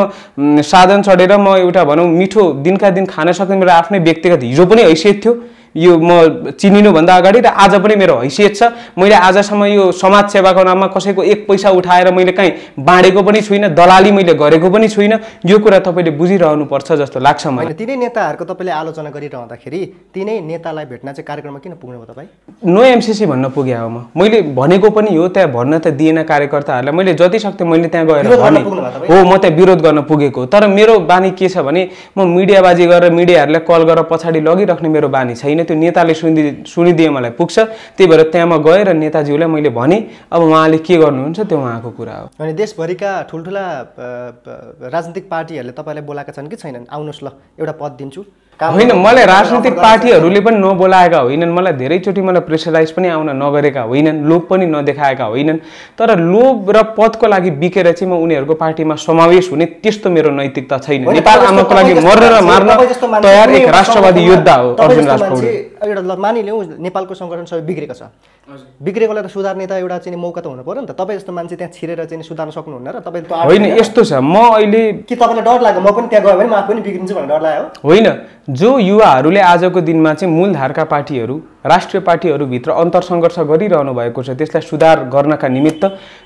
साधन चढेर म एउटा भनौँ मिठो दिनका दिन खान सक्ने मेरो आफ्नै व्यक्तिगत हिजो पनि हैसियत थियो, यो म चिनिनुभन्दा अगाडि, र आज पनि मेरो हैसियत छ। मैले आजसम्म यो समाज सेवाको नाममा कसैको एक पैसा उठाएर मैले काहीँ बाँडेको पनि छुइनँ, दलाली मैले गरेको पनि छुइनँ। यो कुरा तपाईँले बुझिरहनुपर्छ जस्तो लाग्छ मलाई। तिनै नेताहरूको तपाईँले आलोचना गरिरहँदाखेरि तिनै नेतालाई भेट्न चाहिँ कार्यक्रममा किन पुग्नुभयो तपाईँ? नो एमसिसी भन्न पुगे हो म, मैले भनेको पनि हो, त्यहाँ भन्न त दिएन कार्यकर्ताहरूलाई। मैले जति सक्थेँ मैले त्यहाँ गएर भने हो म त्यहाँ विरोध गर्न पुगेको, तर मेरो बानी के छ भने म मिडियाबाजी गरेर मिडियाहरूलाई कल गरेर पछाडि लगिराख्ने मेरो बानी छैन। त्यो नेताले सुनिदिए मलाई पुग्छ, त्यही भएर त्यहाँ म गएर नेताजीलाई मैले भने। अब उहाँले के गर्नुहुन्छ त्यो उहाँको कुरा हो। अनि देशभरिका ठुल्ठुला राजनीतिक पार्टीहरूले तपाईँलाई बोलाएका छन् कि छैनन्? आउनुहोस् ल एउटा पद दिन्छु। होइन, मलाई राजनीतिक पार्टीहरूले पनि नबोलाएका होइनन्, मलाई धेरैचोटि मलाई प्रेसराइज पनि आउन नगरेका होइनन्, लोभ पनि नदेखाएका होइनन्, तर लोभ र पदको लागि बिकेर चाहिँ म उनीहरूको पार्टीमा समावेश हुने त्यस्तो मेरो नैतिकता छैन। नेपाल आमाको लागि मर्न र मार्न तयार एक राष्ट्रवादी योद्धा हो अर्जुन राज पौडेल। एउटा मानिलिउँ नेपालको संगठन सबै बिग्रेको छ, बिग्रेकोलाई त सुधार्ने त एउटा चाहिँ मौका त हुनु पर्यो नि त। तपाईँ जस्तो मान्छे त्यहाँ छिरेर चाहिँ सुधार्न सक्नुहुन्न र? तपाईँ होइन, यस्तो छ म अहिले कि तपाईँलाई डर लाग्यो म पनि त्यहाँ गयो भने म आफै पनि बिग्रिन्छु भनेर डर लाग्यो? होइन, जो युवाहरूले आजको दिनमा चाहिँ मूलधारका पार्टीहरू राष्ट्रिय पार्टीहरूभित्र अन्तरसङ्घर्ष गरिरहनु भएको छ त्यसलाई सुधार गर्नका निमित्त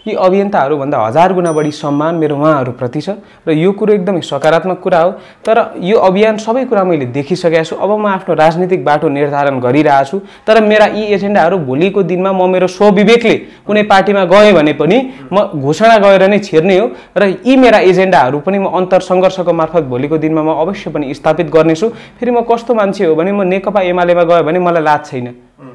यी अभियन्ताहरूभन्दा 1000 गुणा बढी सम्मान मेरो उहाँहरूप्रति छ र यो कुरो एकदमै सकारात्मक कुरा हो। तर यो अभियान सबै कुरा मैले देखिसकेको छु, अब म आफ्नो राजनीतिक बाटो निर्धारण गरिरहेको छु, तर मेरा यी एजेन्डाहरू भोलिको दिनमा म मेरो स्वविवेकले कुनै पार्टीमा गएँ भने पनि म घोषणा गरेर नै छिर्ने हो र यी मेरा एजेन्डाहरू पनि म अन्तरसङ्घर्षको मार्फत भोलिको दिनमा म अवश्य पनि स्थापित गर्नेछु। फेरि म कस्तो मान्छे हो भने म नेकपा एमालेमा गएँ भने मलाई लाज छैन,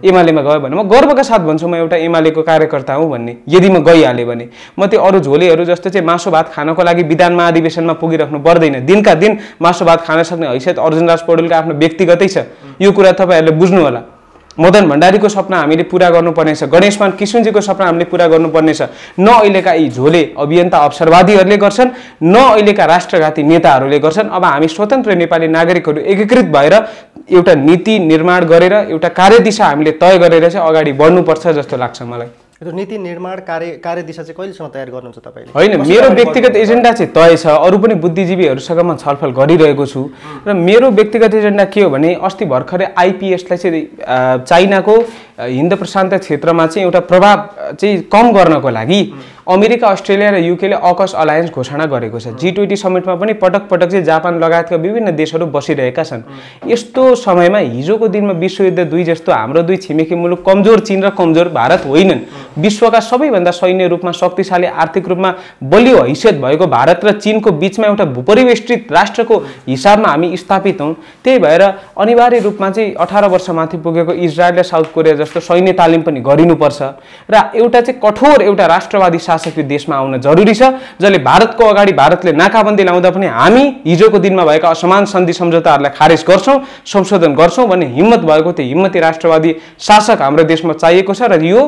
एमालेमा गयो भने म गर्वका साथ भन्छु म एउटा एमालेको कार्यकर्ता हुँ भन्ने। यदि म गइहालेँ भने म त्यो अरू झोलेहरू जस्तो चाहिँ मासु भात खानको लागि विधान महाधिवेशनमा पुगिराख्नु पर्दैन। दिनका दिन मासु भात खान सक्ने हैसियत अर्जुन राज पौडेलको आफ्नो व्यक्तिगतै छ, यो कुरा तपाईँहरूले बुझ्नुहोला। मदन भण्डारीको सपना हामीले पूरा गर्नुपर्नेछ, गणेशमान किशुनजीको सपना हामीले पूरा गर्नुपर्नेछ। न अहिलेका यी झोले अभियन्ता अवसरवादीहरूले गर्छन्, न अहिलेका राष्ट्रघाती नेताहरूले गर्छन्। अब हामी स्वतन्त्र नेपाली नागरिकहरू एकीकृत भएर एउटा नीति निर्माण गरेर एउटा कार्यदिशा हामीले तय गरेर चाहिँ अगाडि बढ्नुपर्छ जस्तो लाग्छ मलाई। त्यो नीति निर्माण कार्यदिशा चाहिँ कहिलेसम्म तयार गर्नुहुन्छ तपाईँले? होइन, मेरो व्यक्तिगत एजेन्डा चाहिँ तय छ, अरू पनि बुद्धिजीवीहरूसँग म छलफल गरिरहेको छु। र मेरो व्यक्तिगत एजेन्डा के हो भने अस्ति भर्खरै आइपिएसलाई चाहिँ चाइनाको हिन्द प्रशान्त क्षेत्रमा चाहिँ एउटा प्रभाव चाहिँ कम गर्नको लागि अमेरिका अस्ट्रेलिया र युकेले AUKUS अलायन्स घोषणा गरेको छ। G20 समिटमा पनि पटक पटक चाहिँ जापान लगायतका विभिन्न देशहरू बसिरहेका छन्। यस्तो समयमा हिजोको दिनमा विश्वयुद्ध दुई जस्तो हाम्रो दुई छिमेकी मुलुक कमजोर चीन र कमजोर भारत होइनन्। विश्वका सबैभन्दा सैन्य रूपमा शक्तिशाली आर्थिक रूपमा बलियो हैसियत भएको भारत र चीनको बीचमा एउटा भूपरिवेष्टित राष्ट्रको हिसाबमा हामी स्थापित हौं। त्यही भएर अनिवार्य रूपमा चाहिँ 18 वर्ष माथि पुगेको इजरायल र साउथ कोरिया जस्तो सैन्य तालिम पनि गरिनुपर्छ र एउटा चाहिँ कठोर एउटा राष्ट्रवादी शासक यो देशमा आउन जरुरी छ, जसले भारतको अगाडि भारतले नाकाबन्दी लाउँदा पनि हामी हिजोको दिनमा भएका असमान सन्धि सम्झौताहरूलाई खारेज गर्छौं, संशोधन गर्छौं भन्ने हिम्मत भएको त्यो हिम्मती राष्ट्रवादी शासक हाम्रो देशमा चाहिएको छ र यो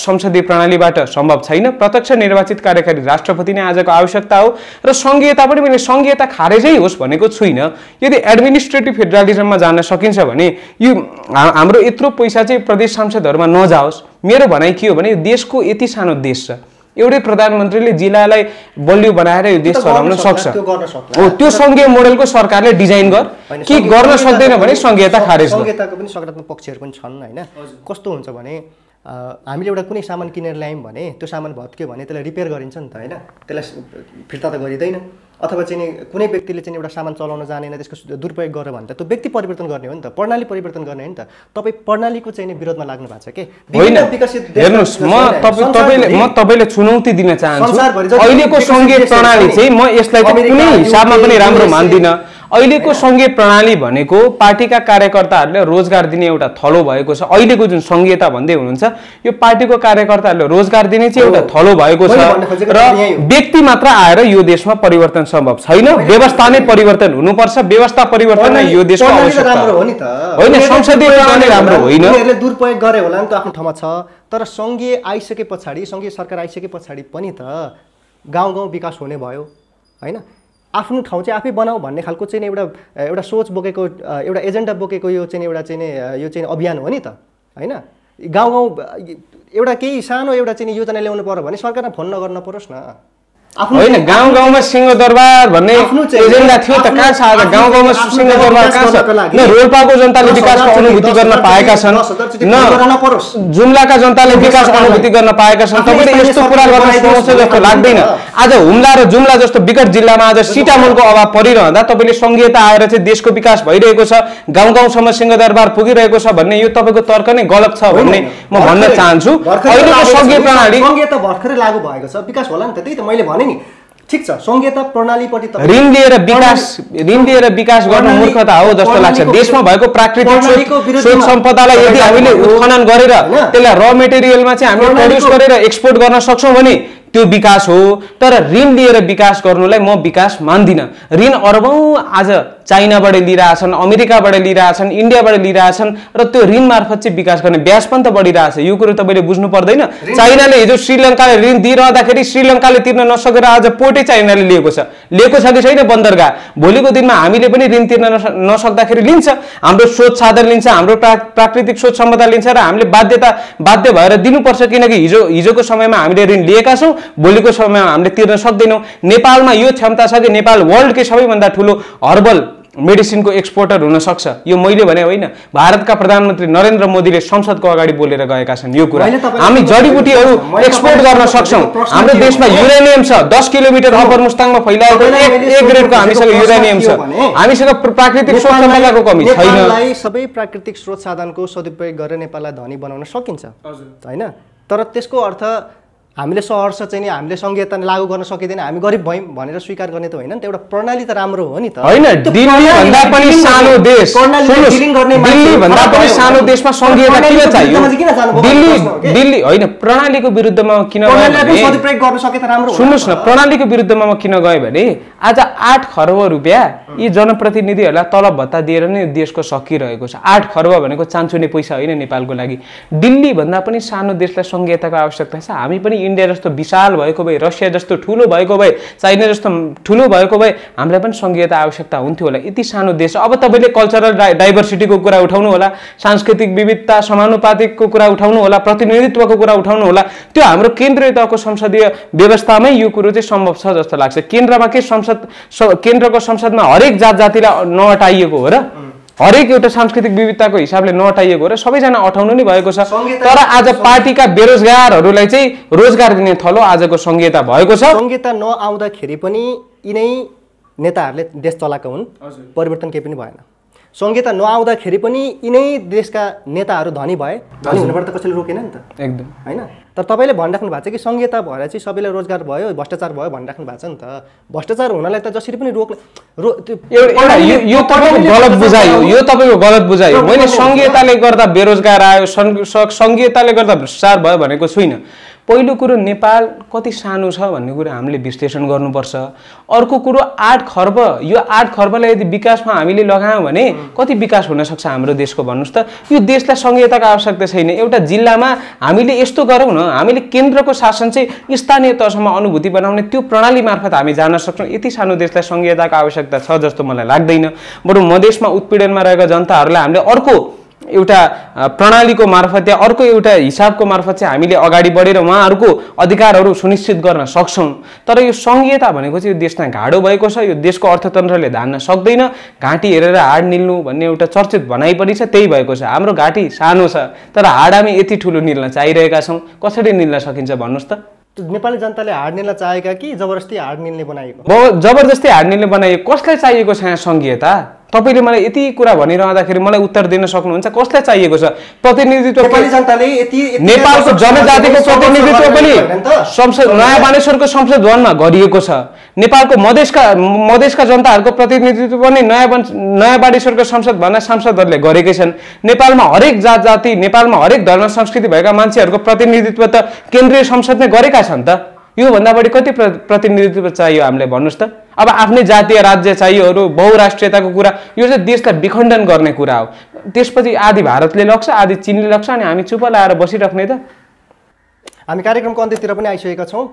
संसदीय प्रणालीबाट सम्भव छैन। प्रत्यक्ष निर्वाचित कार्यकारी राष्ट्रपति नै आजको आवश्यकता हो र संघीयता पनि मैले संघीयता खारेजै होस् भनेको छुइनँ। यदि एडमिनिस्ट्रेटिभ फेडरलिजममा जान सकिन्छ भने यो हाम्रो यत्रो पैसा चाहिँ प्रदेश सांसदहरुमा नजाओस्। मेरो भनाइ के हो भने यो देशको यति सानो देश छ, एउटै प्रधानमन्त्रीले जिल्लालाई बलियो बनाएर यो देश चलाउन सक्छ। हो, त्यो संघीय मोडेलको सरकारले डिजाइन गर कि गर्न सक्दैन भने संघीयता खारेज। संघीयताको पनि सकारात्मक पक्षहरू पनि छन् हैन। कस्तो हुन्छ भने हामीले एउटा कुनै सामान किनेर ल्यायौं भने त्यो सामान भत्क्यो भने त्यसलाई रिपेयर गरिन्छ नि त हैन, त्यसलाई फिर्ता त गरिदैन। अथवा चाहिँ कुनै व्यक्तिले चाहिँ एउटा सामान चलाउन जानेन त्यसको दुरुपयोग गर्यो भने त त्यो व्यक्ति परिवर्तन गर्ने हो नि त, प्रणाली परिवर्तन गर्ने हो नि त। तपाईँ प्रणालीको चाहिँ विरोधमा लाग्नु भएको छ के होइन? हेर्नुहोस्, म तपाईलाई चुनौती दिन चाहन्छु। अहिलेको संघीय प्रणाली चाहिँ म यसलाई कुनै हिसाबमा पनि राम्रो मान्दिनँ। अहिलेको संघीय प्रणाली भनेको पार्टीका कार्यकर्ताहरूले रोजगार दिने एउटा थलो भएको छ। अहिलेको जुन संघीयता भन्दै हुनुहुन्छ यो पार्टीको कार्यकर्ताहरूले रोजगार दिने चाहिँ एउटा थलो भएको छ र व्यक्ति मात्र आएर यो देशमा परिवर्तन सम्भव छैन। व्यवस्था नै परिवर्तन हुनुपर्छ। व्यवस्था परिवर्तन यो देशमा आवश्यकता हो नि त हैन, संसदीय प्रणाली राम्रो होइन। उनीहरूले दुरुपयोग गरे होला नि त, आफ्नो ठाउँमा छ। तर संघीय आइसके पछाडि, संघीय सरकार आइसके पछाडि पनि त गाउँ गाउँ विकास हुने भयो हैन, आफ्नो ठाउँ चाहिँ आफै बनाऊ भन्ने खालको चाहिँ एउटा सोच बोकेको, एउटा एजेन्डा बोकेको यो चाहिँ यो चाहिँ अभियान हो नि त हैन। गाउँ गाउँ एउटा केही सानो एउटा चाहिँ योजना ल्याउनु पर्यो भने सरकारमा फोन नगर्न परोस् न। होइन, गाउँ गाउँमा सिंहदरबार भन्ने एजेन्डा थियो त कहाँ छ आज? गाउँ गाउँमा सिंहदरबार कहाँ छ? न रोल्पाको जनताले विकासको अनुभूति गर्न पाएका छन्, न जुम्लाका जनताले विकासको अनुभूति गर्न पाएका छन्। तपाईले यस्तो कुरा गर्न सक्नुहुन्छ जस्तो लाग्दैन। आज हुम्ला र जुम्ला जस्तो विकट जिल्लामा आज सिटामोलको अभाव परिरहँदा तपाईले संघीयता आएर चाहिँ देशको विकास भइरहेको छ, गाउँ गाउँसम्म सिंहदरबार पुगिरहेको छ भन्ने यो तपाईँको तर्क नै गलत छ भन्ने म भन्न चाहन्छु। अहिलेको संघीय प्रणाली संघीयता भर्खरै लागू भएको छ, विकास होला नि त। त्यही त मैले भने नि, ठीक छ संघीयता प्रणालीपट्टि ऋण लिएर विकास गर्नु मूर्खता हो जस्तो लाग्छ। देशमा भएको प्राकृतिक स्रोत सम्पदालाई यदि हामीले उत्खनन गरेर त्यसलाई र मटेरियलमा चाहिँ हामीले प्रड्युस गरेर एक्सपोर्ट गर्न सक्छौँ भने त्यो विकास हो। तर ऋण लिएर विकास गर्नुलाई म विकास मान्दिनँ। ऋण अरबौं आज चाइनाबाट लिइरहेछन्, अमेरिकाबाट लिइरहेछन्, इन्डियाबाट लिइरहेछन् र त्यो ऋण मार्फत चाहिँ विकास गर्ने ब्याज पनि त बढिरहेछ। यो कुरो तपाईँले बुझ्नु पर्दैन। चाइनाले हिजो श्रीलङ्काले ऋण दिइरहँदाखेरि श्रीलङ्काले तिर्न नसकेर आज पोर्टै चाइनाले लिएको छ कि छैन बन्दरगाह? भोलिको दिनमा हामीले पनि ऋण तिर्न नसक्दाखेरि लिन्छ, हाम्रो स्रोत साधन लिन्छ, हाम्रो प्राकृतिक स्रोत सम्पदा लिन्छ र हामीले बाध्य भएर दिनुपर्छ। किनकि हिजोको समयमा हामीले ऋण लिएका छौँ, भोलिको समयमा हामीले तिर्न सक्दैनौँ। नेपालमा यो क्षमता छ कि नेपाल वर्ल्डकै सबैभन्दा ठुलो हर्बल मेडिसिनको एक्सपोर्टर हुन सक्छ। यो मैले भने होइन, भारतका प्रधानमन्त्री नरेन्द्र मोदीले संसदको अगाडि बोलेर गएका छन् यो कुरा। हामी जडीबुटीहरू एक्सपोर्ट गर्न सक्छौँ। हाम्रो देशमा युरेनियम छ, 10 किलोमिटर अपर मुस्ताङमा फैलाएको A ग्रेडको हामीसँग युरेनियम छ। हामीसँग प्राकृतिक स्रोत साधनको कमी छैन। सबै प्राकृतिक स्रोत साधनको सदुपयोग गरेर नेपाललाई धनी बनाउन सकिन्छ होइन। तर त्यसको अर्थ हामीले सहरर्ष चाहिँ नि हामीले संघीयता लागू गर्न सकिँदैन, हामी गरिब भयौँ भनेर स्वीकार गर्ने त होइन नि त। एउटा प्रणाली त राम्रो हो नि त हैन। दिल्लीभन्दा पनि सानो देश, दिल्लीभन्दा पनि सानो देशमा संघीयता किन चाहियो? दिल्ली हैन, प्रणालीको विरुद्धमा किन गयो? सुन्नुस् न, प्रणालीको विरुद्धमा म किन गएँ भने आज 8 खर्ब रुपैयाँ यी जनप्रतिनिधिहरूलाई तलब भत्ता दिएर नै देशको सकिरहेको छ। 8 खर्ब भनेको चान्चुने पैसा होइन नेपालको लागि। दिल्लीभन्दा पनि सानो देशलाई संघीयताको आवश्यकता छ। हामी पनि इन्डिया जस्तो विशाल भएको भए, रसिया जस्तो ठुलो भएको भए, चाइना जस्तो ठुलो भएको भए हामीलाई पनि संघीयता आवश्यकता हुन्थ्यो होला। यति सानो देश। अब तपाईँले कल्चरल डाइभर्सिटीको कुरा उठाउनु होला, सांस्कृतिक विविधता, समानुपातिकको कुरा उठाउनु होला, प्रतिनिधित्वको कुरा उठाउनु होला। त्यो हाम्रो केन्द्रीय तहको संसदीय व्यवस्थामै यो कुरो चाहिँ सम्भव छ जस्तो लाग्छ। केन्द्रमा के संसदमा हरेक जात जातिलाई नअटाइएको हो र हरेक एउटा सांस्कृतिक विविधताको हिसाबले नअटाइएको र सबैजना अटाउनु नै भएको छ। तर आज पार्टीका बेरोजगारहरूलाई चाहिँ रोजगार दिने थलो आजको संघीयता भएको छ। संघीयता नआउँदाखेरि पनि यिनै नेताहरूले देश चलाएका हुन्, परिवर्तन केही पनि भएन। संघीयता नआउँदाखेरि पनि यिनै देशका नेताहरू धनी भए, धनी हुनबाट त कसैले रोकेन नि त, एकदम हैन। तर तपाईले भनिराख्नु भएको छ कि संघीयता भएर चाहिँ सबैलाई रोजगार भयो, भ्रष्टाचार भयो भनिराख्नु भएको छ नि त। भ्रष्टाचार हुनलाई त जसरी पनि रोक्न यो तपाईको गलत बुझाइ हो, यो तपाईको गलत बुझाइ हो। मैले संघीयताले गर्दा बेरोजगार आयो, संघीयताले गर्दा भ्रष्टाचार भयो भनेको छैन। पहिलो कुरो नेपाल कति सानो छ भन्ने कुरा हामीले विश्लेषण गर्नुपर्छ। अर्को कुरो 8 खर्ब, यो 8 खर्बलाई यदि विकासमा हामीले लगायौँ भने कति विकास हुन सक्छ हाम्रो देशको भन्नुस् त। यो देशलाई संघीयताको आवश्यकता छैन। एउटा जिल्लामा हामीले यस्तो गरौँ न, हामीले केन्द्रको शासन चाहिँ स्थानीय तहसम्म अनुभूति बनाउने त्यो प्रणाली मार्फत हामी जान सक्छौँ। यति सानो देशलाई संघीयताको आवश्यकता छ जस्तो मलाई लाग्दैन। बरु मधेसमा उत्पीडनमा रहेका जनताहरूलाई हामीले अर्को एउटा प्रणालीको मार्फत या अर्को एउटा हिसाबको मार्फत चाहिँ हामीले अगाडि बढेर उहाँहरूको अधिकारहरू सुनिश्चित गर्न सक्छौँ। तर यो संघीयता भनेको चाहिँ यो देशमा घाडो भएको छ, यो देशको अर्थतन्त्रले धान्न सक्दैन। घाँटी हेरेर हाड निल्नु भन्ने एउटा चर्चित भनाइ पनि छ, त्यही भएको छ। हाम्रो घाँटी सानो छ तर हाड हामी यति ठुलो निल्न चाहिरहेका छौँ। कसरी निल्न सकिन्छ भन्नुहोस् त। नेपाली जनताले हाड निल्न चाहेका कि जबरजस्ती हाड निल्ने बनाएको? जबरजस्ती हाड निल्ने बनाएको। कसलाई चाहिएको छ यहाँ संघीयता? तपाईले मलाई यति कुरा भनिरहँदाखेरि मलाई उत्तर दिन सक्नुहुन्छ कसलाई चाहिएको छ? प्रतिनिधित्व नेपालको जनजातिको प्रतिनिधित्व पनि संसद नयाँ बानेश्वरको संसद भवनमा गरिएको छ। नेपालको मधेसका जनताहरूको प्रतिनिधित्व पनि नयाँ बानेश्वरको संसद भवनका सांसदहरूले गरेकै छन्। नेपालमा हरेक जात जाति, नेपालमा हरेक धर्म संस्कृति भएका मान्छेहरूको प्रतिनिधित्व त केन्द्रीय संसदले गरेका छन् त। यो भन्दा बढी कति प्रतिनिधित्व चाहियो हामीलाई भन्नुस् त। अब आफ्नै जातीय राज्य चाहियो, बहुराष्ट्रियताको कुरा, यो चाहिँ देशलाई विखण्डन गर्ने कुरा हो। त्यसपछि आधी भारतले लग्छ, आधी चीनले लग्छ अनि हामी चुप लाएर बसिराख्ने त। हामी कार्यक्रमको अन्त्यतिर पनि आइसकेका छौँ।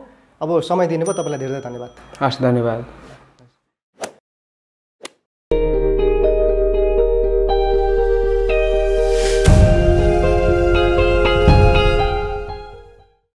अब समय दिनुभयो तपाईँलाई धेरै धेरै धन्यवाद। हस्, धन्यवाद।